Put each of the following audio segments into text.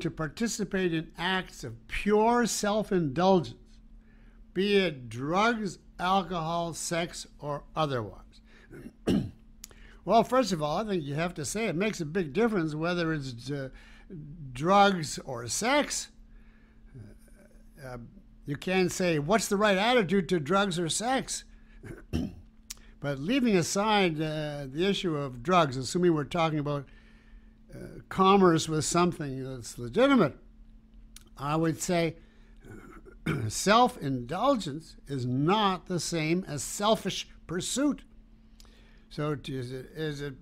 to participate in acts of pure self-indulgence, be it drugs, alcohol, sex, or otherwise? Well, first of all, I think you have to say it makes a big difference whether it's drugs or sex. You can say, what's the right attitude to drugs or sex? But leaving aside the issue of drugs, assuming we're talking about commerce with something that's legitimate, I would say self-indulgence is not the same as selfish pursuit. So is it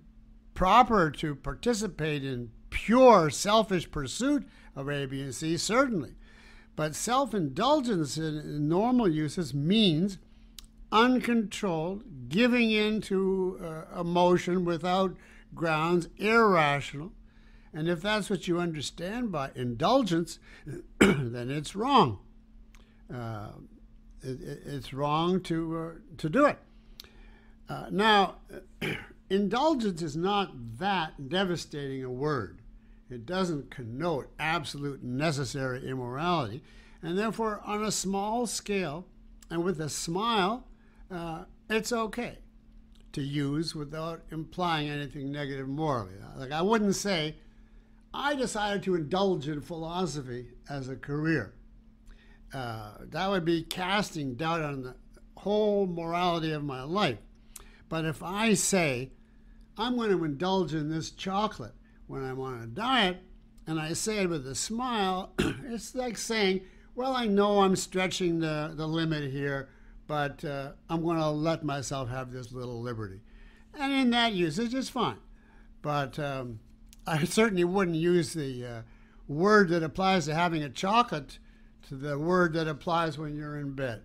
proper to participate in pure selfish pursuit of A, B, and C? Certainly. But self-indulgence in normal uses means uncontrolled, giving in to emotion without grounds, irrational. And if that's what you understand by indulgence, then it's wrong. It's wrong to do it. Now, indulgence is not that devastating a word. It doesn't connote absolute necessary immorality. And therefore, on a small scale and with a smile, it's okay to use without implying anything negative morally. Like, I wouldn't say, I decided to indulge in philosophy as a career. That would be casting doubt on the whole morality of my life. But if I say, I'm going to indulge in this chocolate when I'm on a diet, and I say it with a smile, it's like saying, well, I know I'm stretching the limit here, but I'm going to let myself have this little liberty. And in that usage, it's fine. But I certainly wouldn't use the word that applies to having a chocolate to the word that applies when you're in bed.